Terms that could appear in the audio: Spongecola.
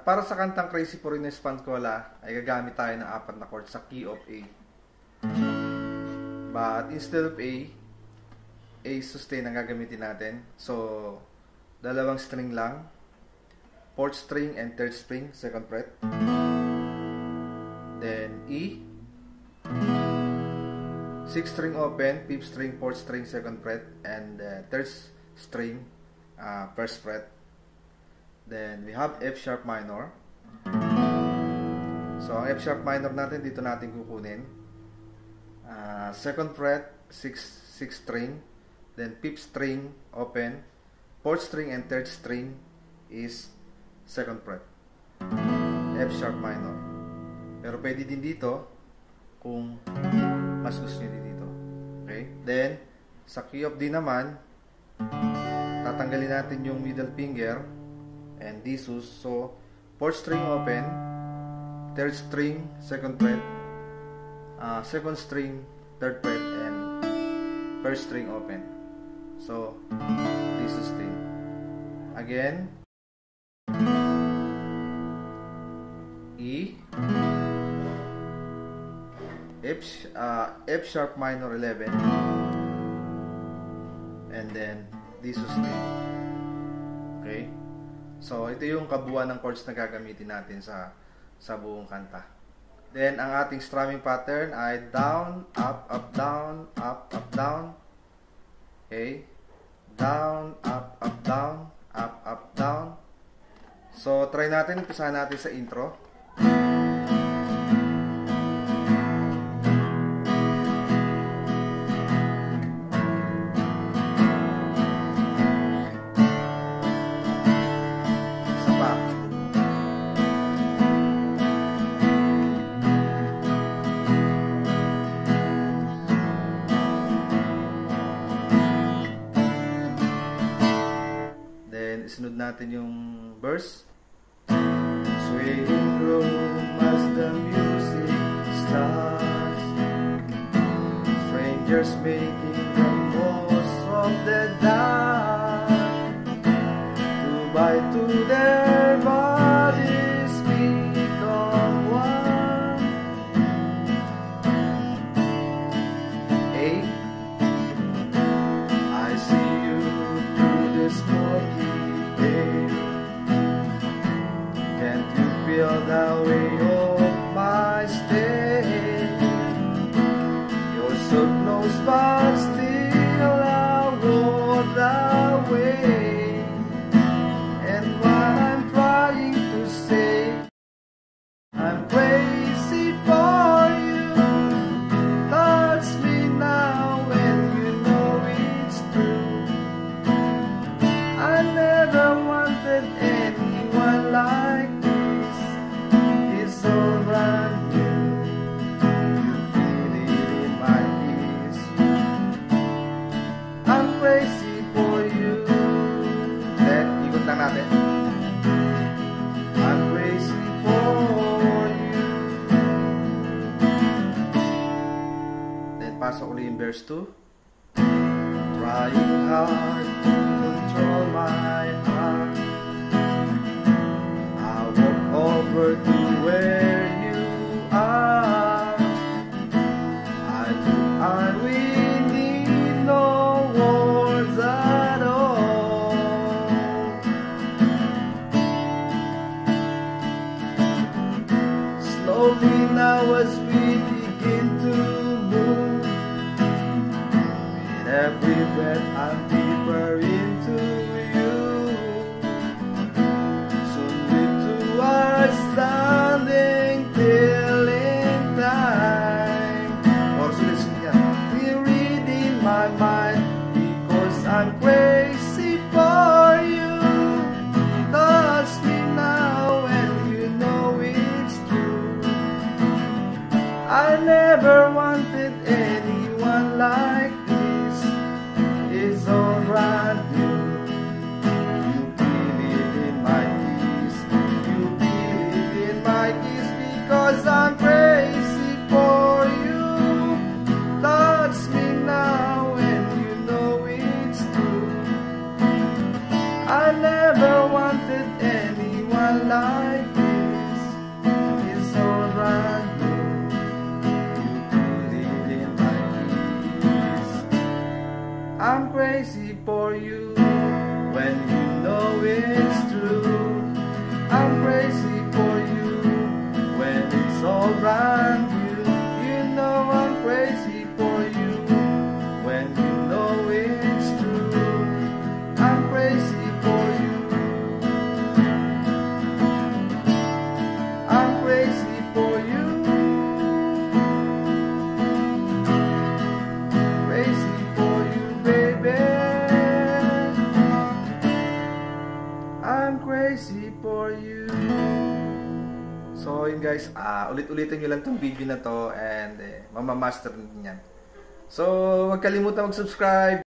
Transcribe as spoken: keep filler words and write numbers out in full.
At para sa kantang Crazy for You na Spongecola, ay gagamit tayo ng apat na chord sa key of A. But instead of A, A sustain ang gagamitin natin. So, dalawang string lang. Fourth string and third string, second fret. Then E. Sixth string open, fifth string, fourth string, second fret. And uh, third string, uh, first fret. Then we have F sharp minor. So ang F sharp minor natin dito natin kukunin. Uh, second fret, sixth sixth string, then fifth string open, fourth string and third string is second fret. F sharp minor. Pero pwede din dito kung mas gusto niyo din dito. Okay? Then sa key of D naman, tatanggalin natin yung middle finger and this is so fourth string open, third string, second fret, uh, second string, third fret, and first string open. So this is string again, E, F, uh, F sharp minor eleven, and then this is string. Okay. So, ito yung kabuuan ng chords na gagamitin natin sa, sa buong kanta. Then, ang ating strumming pattern ay down, up, up, down, up, up, down. Okay? Down, up, up, down, up, up, down. So, try natin. Umpisahan natin sa intro. Sunod natin yung verse. Swaying room as the music starts, strangers making the most of the dark, two by two their bodies become one. A, I see you through the smoky. Can't you feel the way of my stay? You're so close but still I walk away. And what I'm trying to say, I'm crazy for you. Touch me now and you know it's true. I never wanted anyone like you. Pasok ulit yung verse two. Trying hard to control my heart, I walk over to where you are. I do, I we need no words at all. Slowly now as we begin to every breath I'm deeper into you. Soon we two are standing till in time. Or solution, yeah. You're reading my mind because I'm crazy for you. Touch me now and you know it's true. I never wanted anyone like you. Touch me now and you know it's true. crazy for you when you know it's true. I'm crazy for you when it's all around you. You know I'm crazy for you when you know it's true. I'm crazy for you. I'm crazy for you. Crazy for you, baby. I'm crazy for you. So yun guys, uh, ulit-ulitin nyo lang tong video na to and eh, mamamaster nyo yan. So wag kalimutan mag-subscribe.